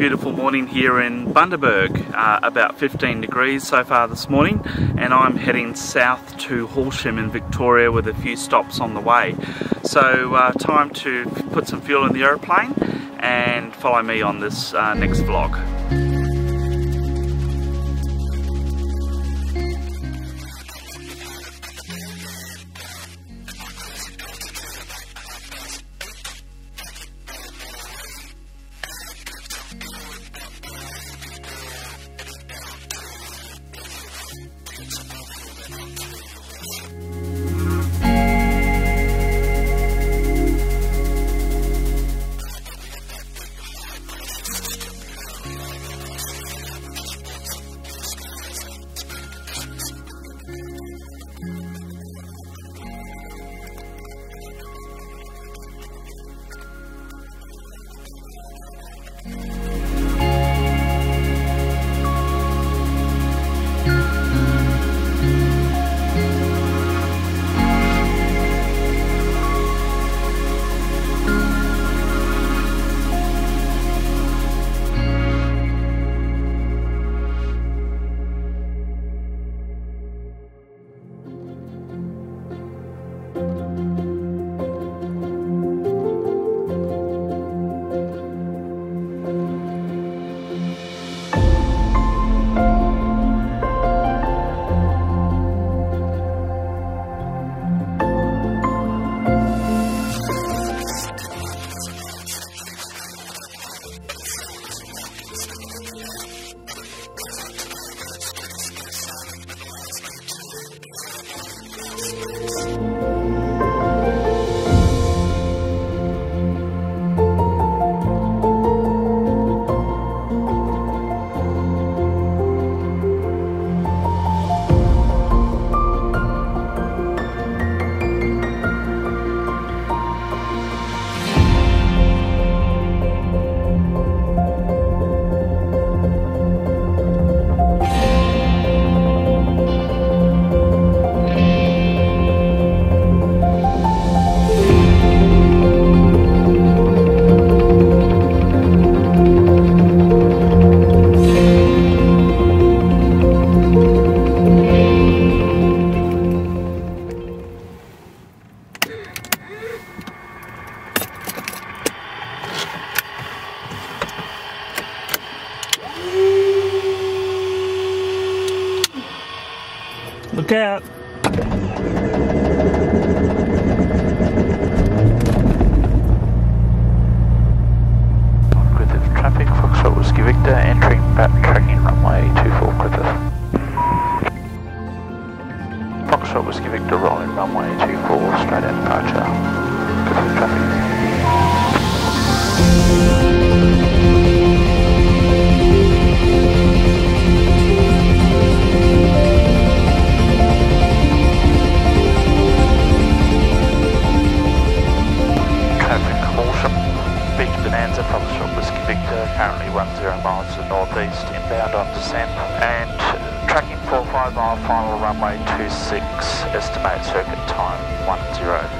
beautiful morning here in Bundaberg, about 15 degrees so far this morning, and I'm heading south to Horsham in Victoria with a few stops on the way. So time to put some fuel in the aeroplane and follow me on this next vlog. Look out. On Griffith traffic, Foxtrot Whiskey Victor, entering backtracking runway 24 Griffith. Foxtrot Whiskey Victor rolling runway 24, straight at departure. Griffith traffic. Foxtrot Whiskey Victor, currently 10 miles to the northeast, inbound on descent, and tracking 45 mile final runway 26, estimate circuit time 10.